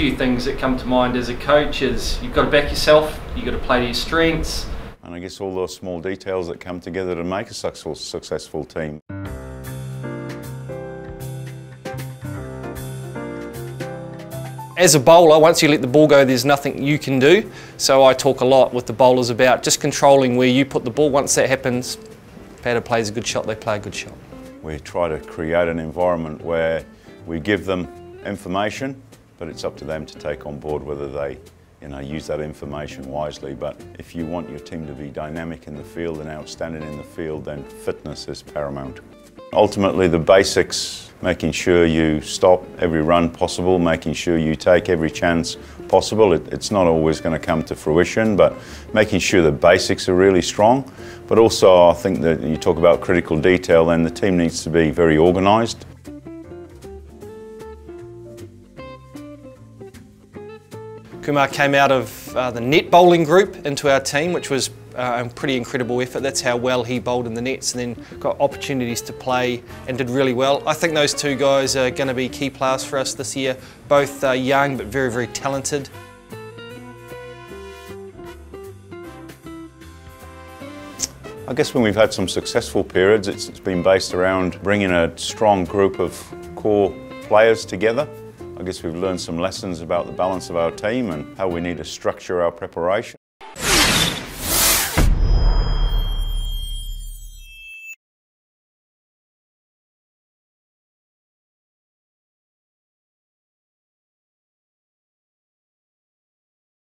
few things that come to mind as a coach is you've got to back yourself, you've got to play to your strengths. And I guess all those small details that come together to make a successful team. As a bowler, once you let the ball go, there's nothing you can do. So I talk a lot with the bowlers about just controlling where you put the ball. Once that happens, batter plays a good shot, they play a good shot. We try to create an environment where we give them information, but it's up to them to take on board whether they use that information wisely. But if you want your team to be dynamic in the field and outstanding in the field, then fitness is paramount. Ultimately, the basics, making sure you stop every run possible, making sure you take every chance possible. It's not always going to come to fruition, but making sure the basics are really strong. But also, I think that you talk about critical detail, then the team needs to be very organised. Kumar came out of the net bowling group into our team, which was a pretty incredible effort. That's how well he bowled in the nets, and then got opportunities to play and did really well. I think those two guys are going to be key players for us this year. Both young but very, very talented. I guess when we've had some successful periods, it's been based around bringing a strong group of core players together. I guess we've learned some lessons about the balance of our team and how we need to structure our preparation.